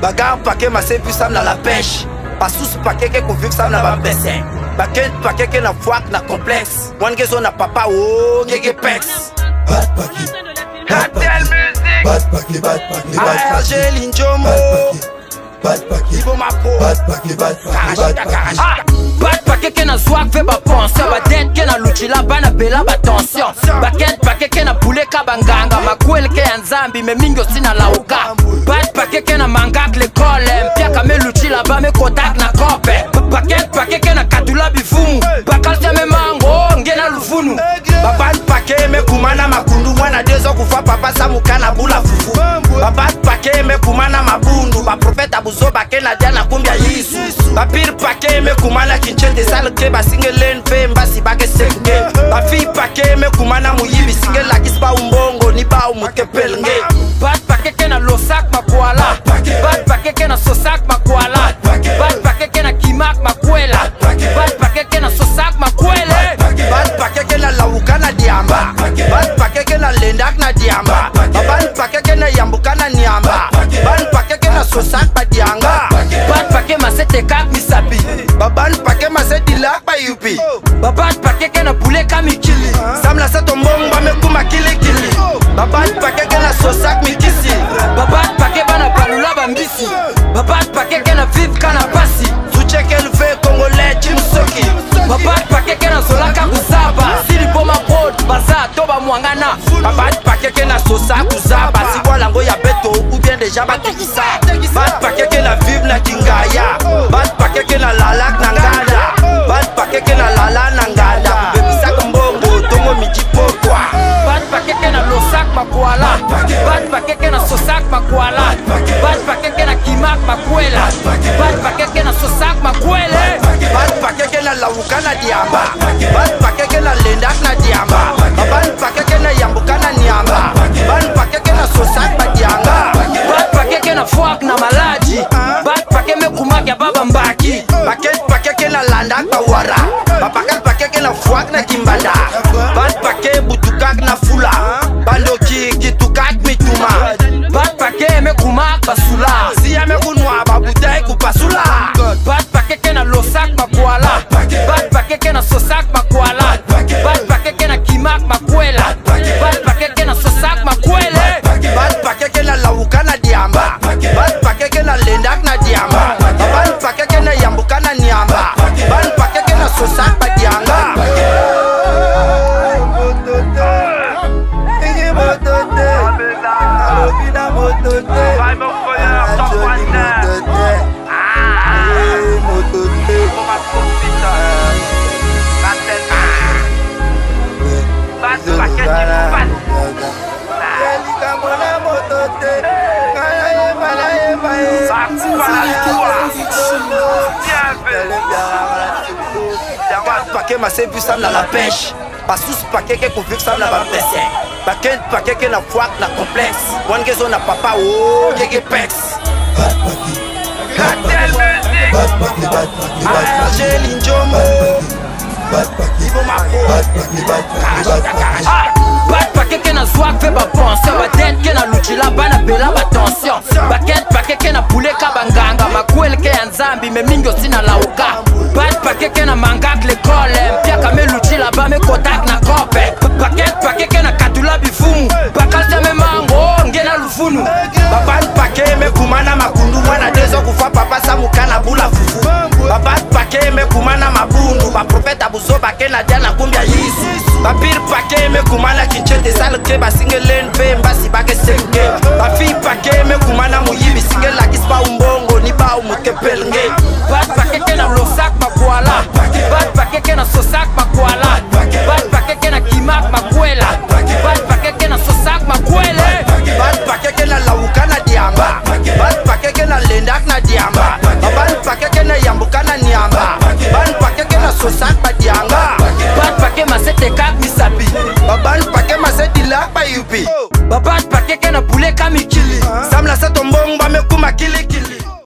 Bagarre paquet massé puis ça n'a la pêche. Pas sous paquet que convive ça n'a pas baissé. Paquet que n'a voix n'a complexe. One gueson n'a papa oh gege pex. Bad paquet. Bad paquet. Bad paquet. Bad paquet. ARG Linjomo. Bad paquet. Ibo Mapo. Bad paquet. Bad paquet. Bad paquet que na swag fait ba penser. Bad tête que na luchi la bana bela ba tension. Bad paquet que na poulet kabanganga. Ma kwel que en Zambi me mingo sina lauka. Bad paquet que na mangak le colem. Pia ka me luchi la ba me contact na kope. Bad paquet que na katula bifumu. Bakal te me mango ngena lufunu. Bad paquet me kumana makundu mwana dezo kufa papa samuka na bula fufu. Bad paquet me kumana mabundu. Ba profeta buzo ba que na diana kumbia yisu. Bad paquet me kumana de sale que va singelen fem basi ba que senge ba fi pa que me kumana muyibi singela kispa umbongo ni ba umukepelenge bad pa que na losak makwala bad pa que na sosak makwala bad pa que na kimak makwela bad pa que na sosak makwele bad pa que na laukana diamba bad pa que na lendak na diamba bad pa que na yambukana niamba bad pa que na sosak ba dianga bad pa que masete kap misabi baban paquet ma se dilak pa yupi baban paquet que na poulet kamikili samla se tombong ba me kuma kili kili baban paquet que na sosak mikisi baban paquet bana palula bambisi baban paquet que na vive kana pasi suche que le fait congolais chimsoki baban paquet que na solaka kusaba silipoma pod baza toba mwangana baban paquet que na sosak kusaba si voilà ngo ya beto ou bien déjà ba kisa baban paquet que na vive na kingaya baban paquet que na lala nangada bad paquet que na lala nangada baby sak mbongo tongo mijipokwa bad paquet que na losak makwala bad paquet que na sosak makwala bad paquet que na kimak makwela bad paquet que na sosak makwele bad paquet que na laukana diamba bad paquet que na lendak na diamba bad paquet que na yambukana niamba bad paquet que na sosak badianga bad paquet que na fuck na malaji bad paquet me kumaka baba mbaki landak bawara babakat paquet que na fuak na kimbanda bad paquet butukak na fula bandoki kitukak mituma bad paquet me kumak basula si ya me kunwa babutai kupasula bad paquet que na losak makwala bad paquet que na sosak makwala bad paquet que na kimak makwela bad paquet que na sosak makwele bad paquet que na lauka na diamba bad paquet que na lendak na diamba bad paquet que na yambuka na niamba bad paquet que na sosak ba dianga Paquet massé puis ça n'a la pêche. Pas sous paquet que convive ça n'a pas baissé. Paquet que n'a voix n'a complexe. One gueson n'a papa oh gege pex. Bad paquet. Cartel music. Bad paquet, bad paquet, ARG Linjomo. Bad paquet. Ibo Mapo. Bad paquet, bad paquet, bad paquet. Bad paquet que n'a swag fait pas penser. Bad tête que n'a luchi la bana bela ba tension. Paquet que n'a